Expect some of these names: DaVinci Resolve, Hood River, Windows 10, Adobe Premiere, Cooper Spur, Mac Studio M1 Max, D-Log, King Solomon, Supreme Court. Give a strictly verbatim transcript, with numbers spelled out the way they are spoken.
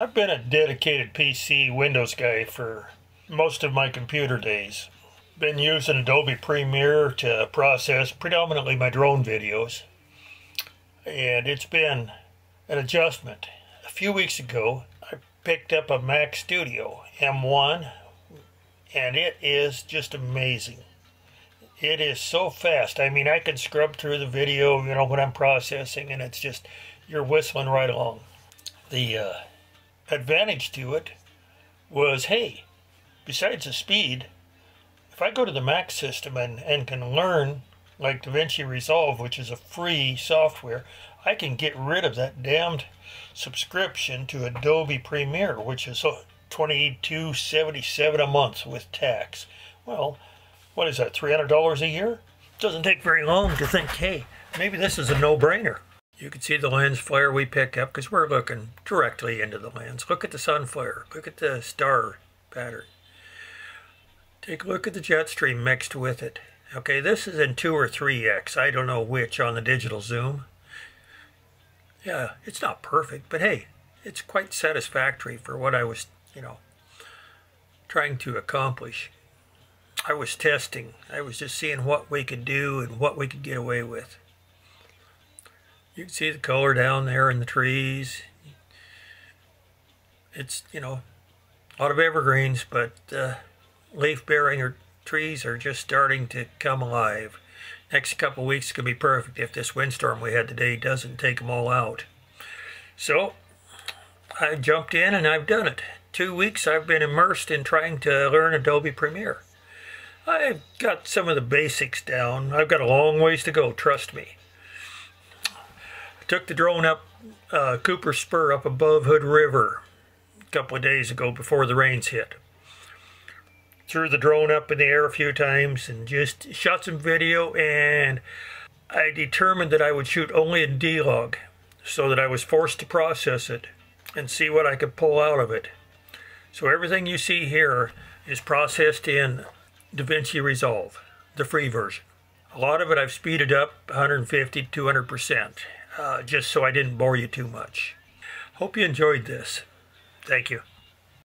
I've been a dedicated P C Windows guy for most of my computer days. Been using Adobe Premiere to process predominantly my drone videos, and it's been an adjustment. A few weeks ago I picked up a Mac Studio M one, and it is just amazing. It is so fast. I mean, I can scrub through the video, you know, when I'm processing, and it's just, you're whistling right along. The uh, advantage to it was, hey, besides the speed, if I go to the Mac system and, and can learn like DaVinci Resolve, which is a free software, I can get rid of that damned subscription to Adobe Premiere, which is twenty-two seventy-seven a month with tax. Well, what is that, three hundred dollars a year? It doesn't take very long to think, hey, maybe this is a no-brainer. You can see the lens flare we pick up because we're looking directly into the lens. Look at the sun flare. Look at the star pattern. Take a look at the jet stream mixed with it. Okay, this is in two or three X. I don't know which on the digital zoom. Yeah, it's not perfect, but hey, it's quite satisfactory for what I was, you know, trying to accomplish. I was testing. I was just seeing what we could do and what we could get away with. You can see the color down there in the trees. It's, you know, a lot of evergreens, but uh, leaf-bearing or trees are just starting to come alive. Next couple weeks could be perfect if this windstorm we had today doesn't take them all out. So I jumped in and I've done it. Two weeks I've been immersed in trying to learn Adobe Premiere. I've got some of the basics down. I've got a long ways to go, trust me. Took the drone up uh, Cooper Spur up above Hood River a couple of days ago before the rains hit. Threw the drone up in the air a few times and just shot some video, and I determined that I would shoot only a D-Log so that I was forced to process it and see what I could pull out of it. So everything you see here is processed in DaVinci Resolve, the free version. A lot of it I've speeded up one hundred fifty, two hundred percent. Uh, just so I didn't bore you too much. Hope you enjoyed this. Thank you.